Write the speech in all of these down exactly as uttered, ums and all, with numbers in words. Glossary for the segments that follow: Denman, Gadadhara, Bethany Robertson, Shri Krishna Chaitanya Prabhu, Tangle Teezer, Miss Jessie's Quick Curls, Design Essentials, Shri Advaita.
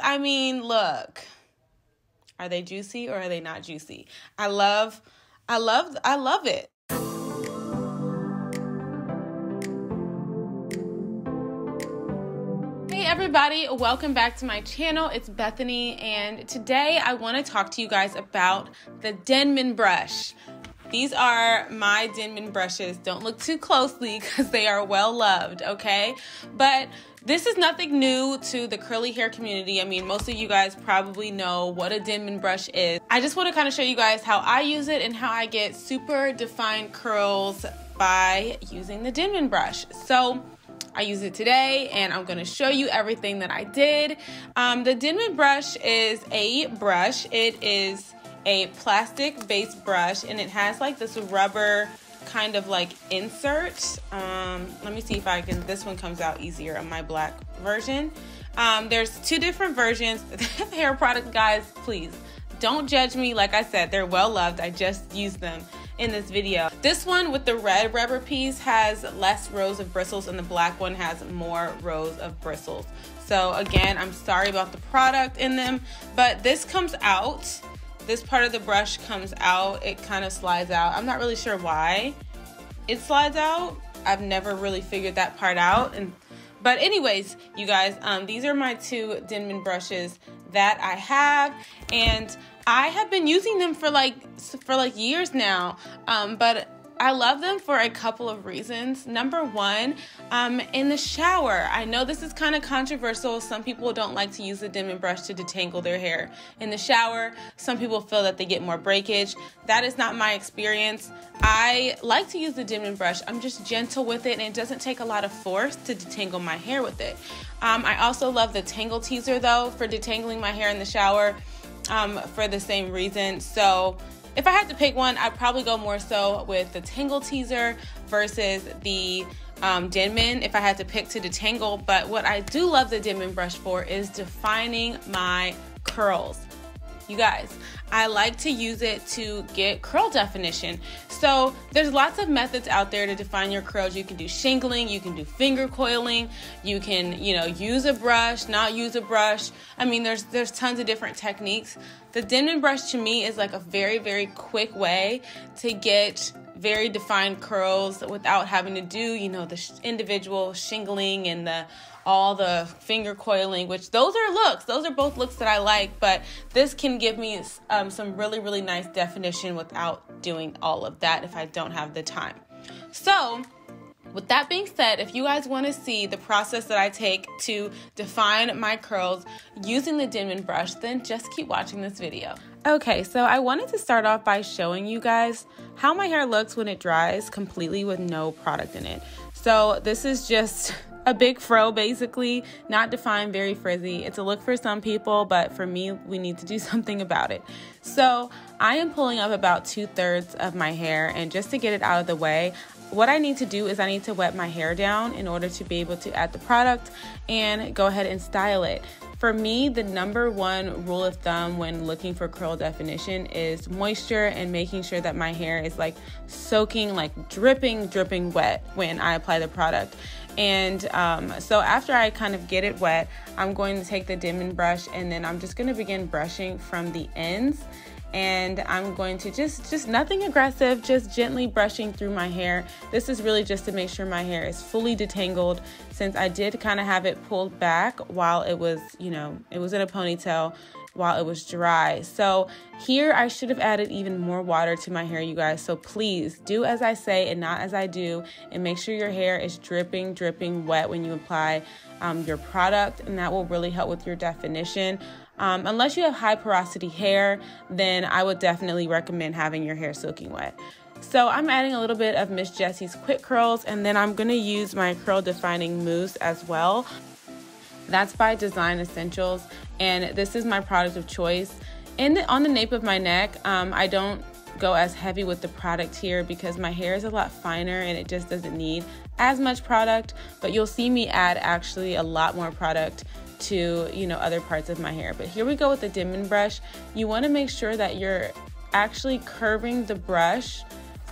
I mean, look, are they juicy or are they not juicy? I love, I love, I love it. Everybody, welcome back to my channel. It's Bethany, and today I want to talk to you guys about the Denman brush. These are my Denman brushes. Don't look too closely because they are well loved, okay? But this is nothing new to the curly hair community. I mean, most of you guys probably know what a Denman brush is. I just want to kind of show you guys how I use it and how I get super defined curls by using the Denman brush. So I use it today, and I'm gonna show you everything that I did. Um, the Denman brush is a brush. It is a plastic-based brush, and it has like this rubber kind of like insert. Um, let me see if I can, this one comes out easier on my black version. Um, there's two different versions. Hair product guys, please don't judge me. Like I said, they're well loved. I just used them in this video. This one with the red rubber piece has less rows of bristles, and the black one has more rows of bristles. So again, I'm sorry about the product in them, but this comes out, this part of the brush comes out, it kind of slides out. I'm not really sure why it slides out. I've never really figured that part out. And but anyways, you guys, um, these are my two Denman brushes that I have, and I have been using them for like for like years now, um, but I love them for a couple of reasons. Number one, um, in the shower. I know this is kind of controversial. Some people don't like to use the Denman brush to detangle their hair in the shower. Some people feel that they get more breakage. That is not my experience. I like to use the Denman brush. I'm just gentle with it, and it doesn't take a lot of force to detangle my hair with it. Um, I also love the Tangle Teezer though for detangling my hair in the shower, um, for the same reason. So if I had to pick one, I'd probably go more so with the Tangle Teezer versus the um, Denman if I had to pick to detangle. But what I do love the Denman brush for is defining my curls. You guys, I like to use it to get curl definition. So there's lots of methods out there to define your curls. You can do shingling, you can do finger coiling, you can, you know, use a brush, not use a brush. I mean, there's there's tons of different techniques. The Denman brush to me is like a very, very quick way to get very defined curls without having to do, you know, the sh individual shingling and the all the finger coiling, which those are looks. Those are both looks that I like, but this can give me um, some really, really nice definition without doing all of that if I don't have the time. So with that being said, if you guys want to see the process that I take to define my curls using the Denman brush, then just keep watching this video. Okay, so I wanted to start off by showing you guys how my hair looks when it dries completely with no product in it. So this is just a big fro, basically, not defined, very frizzy. It's a look for some people, but for me, we need to do something about it. So I am pulling up about two thirds of my hair, and just to get it out of the way, what I need to do is I need to wet my hair down in order to be able to add the product and go ahead and style it. For me, the number one rule of thumb when looking for curl definition is moisture and making sure that my hair is like soaking, like dripping, dripping wet when I apply the product. And um, so after I kind of get it wet, I'm going to take the Denman brush, and then I'm just gonna begin brushing from the ends. And I'm going to just, just nothing aggressive, just gently brushing through my hair. This is really just to make sure my hair is fully detangled, since I did kind of have it pulled back while it was, you know, it was in a ponytail while it was dry. So here I should have added even more water to my hair, you guys. So please do as I say and not as I do, and make sure your hair is dripping, dripping wet when you apply um, your product, and that will really help with your definition. Um, unless you have high porosity hair, then I would definitely recommend having your hair soaking wet. So I'm adding a little bit of Miss Jessie's Quick Curls, and then I'm gonna use my curl defining mousse as well. That's by Design Essentials, and this is my product of choice. In the, on the nape of my neck, um, I don't go as heavy with the product here because my hair is a lot finer and it just doesn't need as much product, but you'll see me add actually a lot more product to, you know, other parts of my hair. But here we go with the Denman brush. You want to make sure that you're actually curving the brush,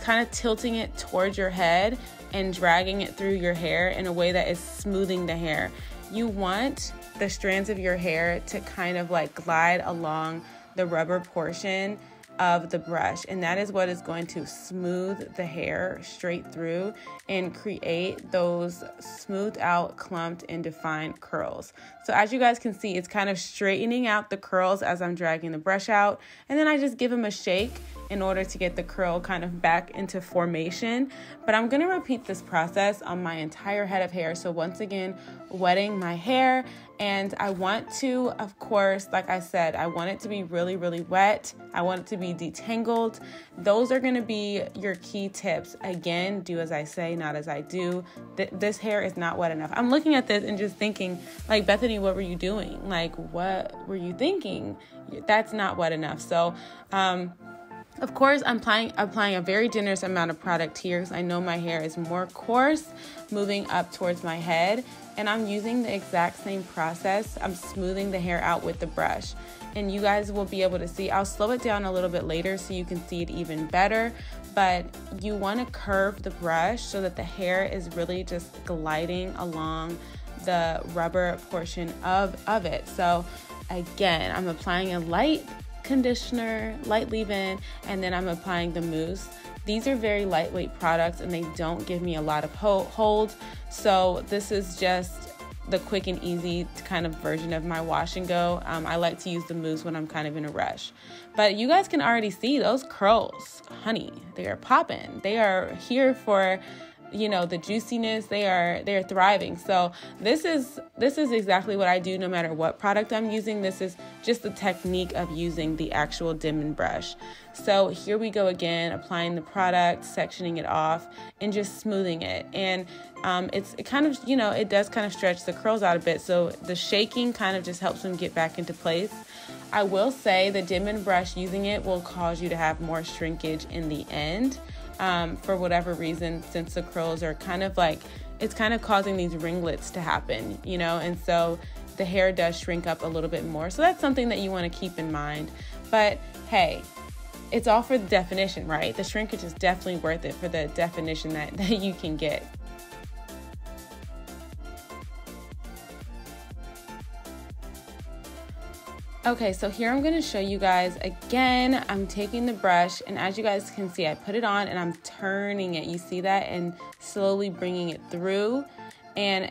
kind of tilting it towards your head and dragging it through your hair in a way that is smoothing the hair. You want the strands of your hair to kind of like glide along the rubber portion of the brush, and that is what is going to smooth the hair straight through and create those smoothed out, clumped, and defined curls. So as you guys can see, it's kind of straightening out the curls as I'm dragging the brush out, and then I just give them a shake in order to get the curl kind of back into formation. But I'm gonna repeat this process on my entire head of hair. So once again, wetting my hair, and I want to, of course, like I said, I want it to be really, really wet. I want it to be detangled. Those are gonna be your key tips. Again, do as I say, not as I do. Th this hair is not wet enough. I'm looking at this and just thinking, like, Bethany, what were you doing? Like, what were you thinking? That's not wet enough. So, um, of course, I'm applying, applying a very generous amount of product here because I know my hair is more coarse, moving up towards my head, and I'm using the exact same process. I'm smoothing the hair out with the brush, and you guys will be able to see. I'll slow it down a little bit later so you can see it even better, but you want to curve the brush so that the hair is really just gliding along the rubber portion of, of it. So again, I'm applying a light conditioner, light leave-in, and then I'm applying the mousse. These are very lightweight products and they don't give me a lot of hold, so this is just the quick and easy kind of version of my wash and go. Um, I like to use the mousse when I'm kind of in a rush. But you guys can already see those curls, honey, they are popping. They are here for, you know, the juiciness. They are they're thriving. So this is this is exactly what I do no matter what product I'm using. This is just the technique of using the actual Denman brush. So here we go again, applying the product, sectioning it off, and just smoothing it. And um, it's it kind of, you know, it does kind of stretch the curls out a bit. So the shaking kind of just helps them get back into place. I will say the Denman brush, using it will cause you to have more shrinkage in the end. Um, for whatever reason, since the curls are kind of like, it's kind of causing these ringlets to happen, you know, and so the hair does shrink up a little bit more. So that's something that you want to keep in mind. But hey, it's all for the definition, right? The shrinkage is definitely worth it for the definition that, that you can get. Okay, so here I'm gonna show you guys again, I'm taking the brush, and as you guys can see, I put it on and I'm turning it, you see that, and slowly bringing it through. And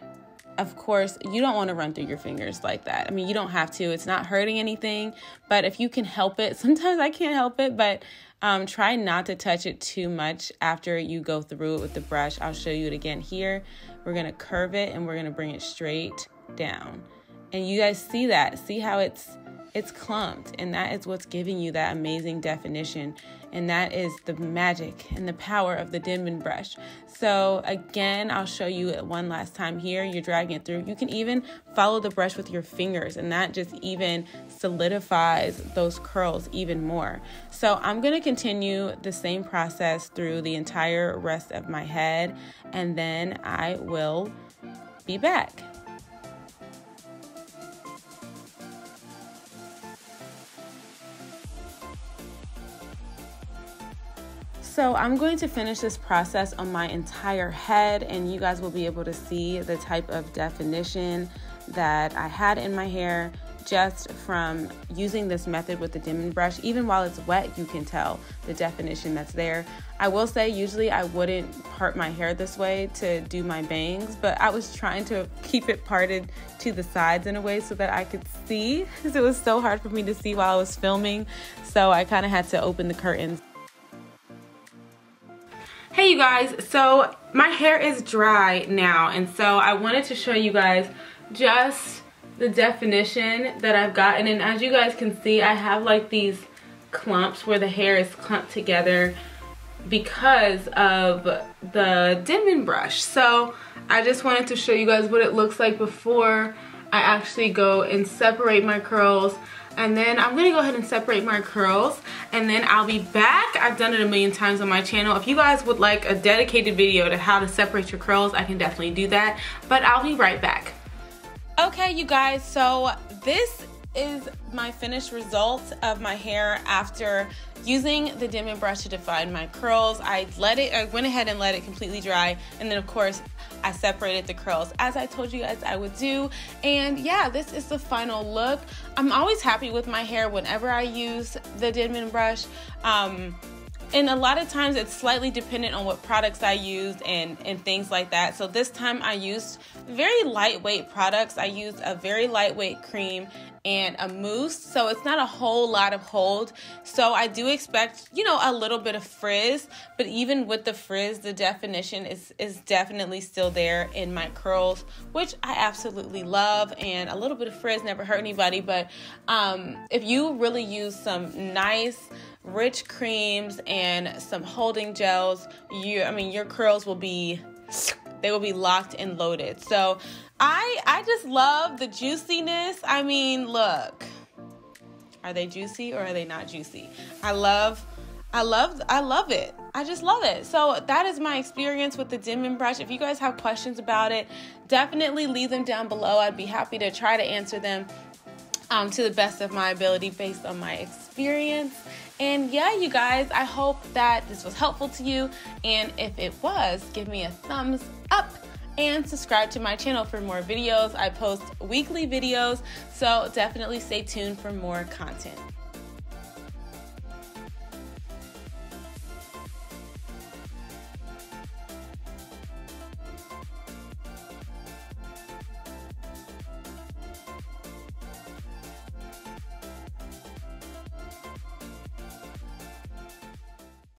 of course, you don't wanna run through your fingers like that. I mean, you don't have to, it's not hurting anything, but if you can help it, sometimes I can't help it, but um, try not to touch it too much after you go through it with the brush. I'll show you it again here. We're gonna curve it and we're gonna bring it straight down. And you guys see that, see how it's, it's clumped, and that is what's giving you that amazing definition, and that is the magic and the power of the Denman brush. So again, I'll show you it one last time here. You're dragging it through. You can even follow the brush with your fingers, and that just even solidifies those curls even more. So I'm gonna continue the same process through the entire rest of my head, and then I will be back. So I'm going to finish this process on my entire head, and you guys will be able to see the type of definition that I had in my hair just from using this method with the Denman brush. Even while it's wet, you can tell the definition that's there. I will say usually I wouldn't part my hair this way to do my bangs, but I was trying to keep it parted to the sides in a way so that I could see, because it was so hard for me to see while I was filming. So I kind of had to open the curtains. Hey you guys, so my hair is dry now, and so I wanted to show you guys just the definition that I've gotten. And as you guys can see, I have like these clumps where the hair is clumped together because of the Denman brush. So I just wanted to show you guys what it looks like before I actually go and separate my curls. And then I'm gonna go ahead and separate my curls, and then I'll be back. I've done it a million times on my channel. If you guys would like a dedicated video to how to separate your curls, I can definitely do that, but I'll be right back. Okay, you guys, so this is my finished result of my hair after using the Denman brush to define my curls. I let it, I went ahead and let it completely dry, and then of course I separated the curls as I told you guys I would do. And yeah, this is the final look. I'm always happy with my hair whenever I use the Denman brush. Um, And a lot of times it's slightly dependent on what products I used and, and things like that. So this time I used very lightweight products. I used a very lightweight cream and a mousse, so it's not a whole lot of hold. So I do expect, you know, a little bit of frizz, but even with the frizz, the definition is, is definitely still there in my curls, which I absolutely love. And a little bit of frizz never hurt anybody, but um, if you really use some nice, rich creams and some holding gels, you I mean your curls will be they will be locked and loaded. So I I just love the juiciness. I mean, look, are they juicy or are they not juicy? I love I love I love it. I just love it. So that is my experience with the Denman brush. If you guys have questions about it, definitely leave them down below. I'd be happy to try to answer them um, to the best of my ability based on my experience. And yeah, you guys, I hope that this was helpful to you. And if it was, give me a thumbs up and subscribe to my channel for more videos. I post weekly videos, so definitely stay tuned for more content.